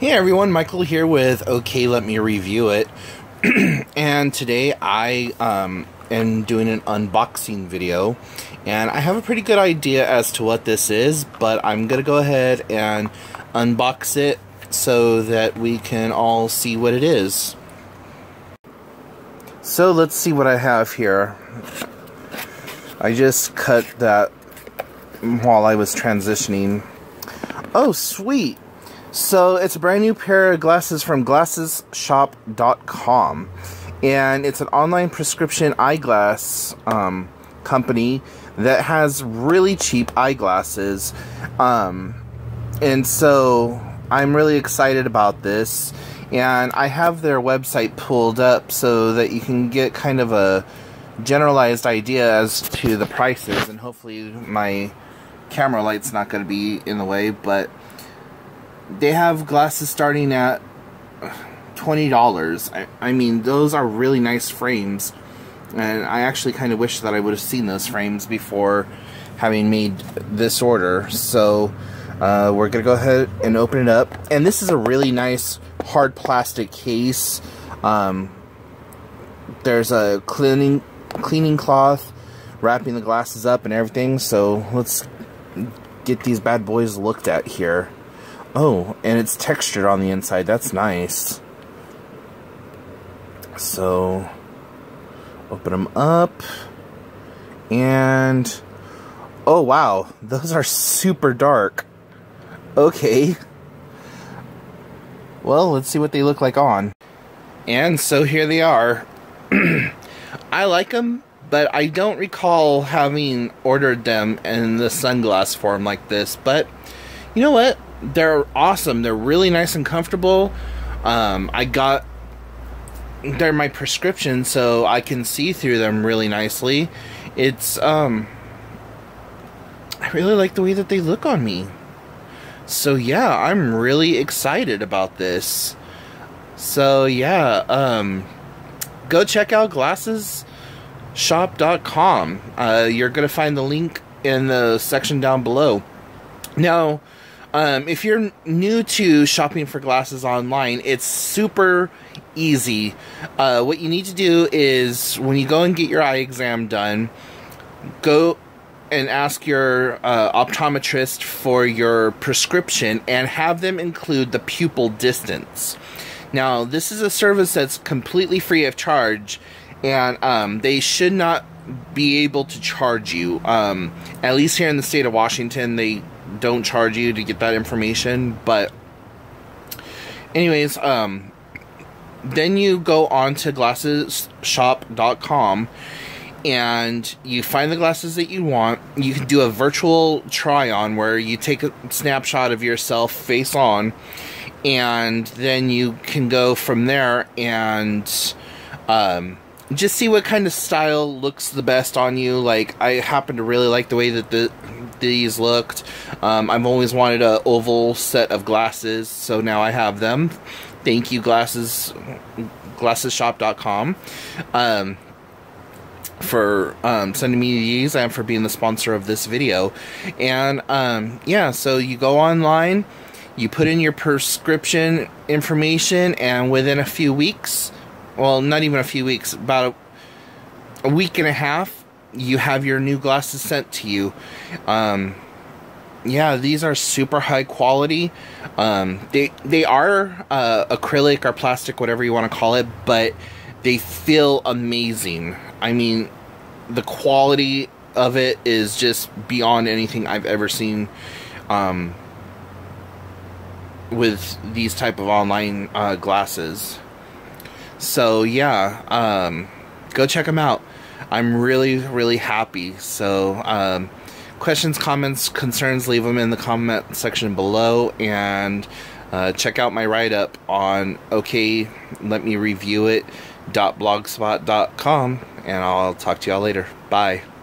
Hey everyone, Michael here with OK Let Me Review It, and today I am doing an unboxing video, and I have a pretty good idea as to what this is, but I'm going to go ahead and unbox it so that we can all see what it is. So let's see what I have here. I just cut that while I was transitioning. Oh, sweet! So it's a brand new pair of glasses from GlassesShop.com, and it's an online prescription eyeglass company that has really cheap eyeglasses, and so I'm really excited about this. And I have their website pulled up so that you can get kind of a generalized idea as to the prices, and hopefully my camera light's not going to be in the way, but they have glasses starting at $20. I mean, those are really nice frames, and I actually kind of wish that I would have seen those frames before having made this order. So we're going to go ahead and open it up. And this is a really nice hard plastic case. There's a cleaning cloth wrapping the glasses up and everything. So let's get these bad boys looked at here. Oh, and it's textured on the inside. That's nice. So, open them up. And, oh wow, those are super dark. Okay. Well, let's see what they look like on. And so here they are. I like them, but I don't recall having ordered them in the sunglass form like this. But, you know what? They're awesome. They're really nice and comfortable. They're my prescription, so I can see through them really nicely. It's I really like the way that they look on me. So yeah, I'm really excited about this. So yeah, go check out GlassesShop.com. You're gonna find the link in the section down below. Now, if you're new to shopping for glasses online, it's super easy. What you need to do is, when you go and get your eye exam done, go and ask your optometrist for your prescription and have them include the pupil distance. Now, this is a service that's completely free of charge, and they should not be able to charge you. At least here in the state of Washington, they don't charge you to get that information. But anyways, then you go on to GlassesShop.com and you find the glasses that you want. You can do a virtual try-on where you take a snapshot of yourself face on, and then you can go from there and just see what kind of style looks the best on you. Like, I happen to really like the way that these looked. I've always wanted an oval set of glasses, so now I have them. Thank you, GlassesShop.com, for sending me these and for being the sponsor of this video. And yeah, so you go online, you put in your prescription information, and within a few weeks, well, not even a few weeks, about a week and a half, you have your new glasses sent to you. Yeah, these are super high quality. They are acrylic or plastic, whatever you want to call it, but they feel amazing. I mean, the quality of it is just beyond anything I've ever seen with these type of online glasses. So yeah, go check them out. I'm really, really happy. So, questions, comments, concerns, leave them in the comment section below, and check out my write-up on okletmereviewit.blogspot.com, and I'll talk to y'all later. Bye.